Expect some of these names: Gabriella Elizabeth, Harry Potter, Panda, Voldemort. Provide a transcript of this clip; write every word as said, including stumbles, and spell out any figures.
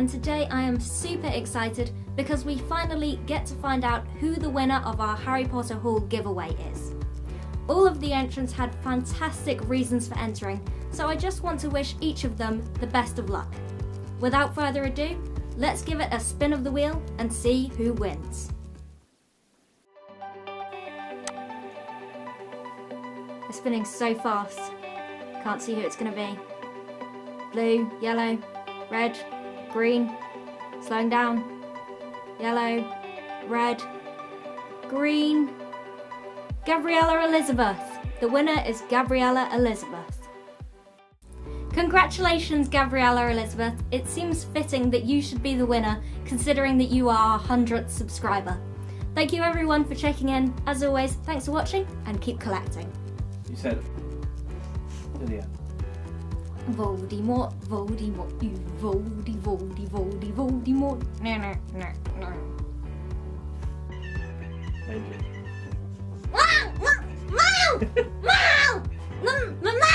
and today I am super excited because we finally get to find out who the winner of our Harry Potter haul giveaway is. All of the entrants had fantastic reasons for entering, so I just want to wish each of them the best of luck. Without further ado, let's give it a spin of the wheel and see who wins. It's spinning so fast. Can't see who it's going to be. Blue, yellow, red, green. Slowing down. Yellow, red, green. Gabriella Elizabeth. The winner is Gabriella Elizabeth. Congratulations, Gabriella Elizabeth. It seems fitting that you should be the winner, considering that you are our hundredth subscriber. Thank you everyone for checking in. As always, thanks for watching and keep collecting. You said Lydia. Voldemort, Voldemort, you Voldy, Voldy, Voldy, Voldemort. No, no, no, no. Thank you. Wow! Wow! Wow! Wow!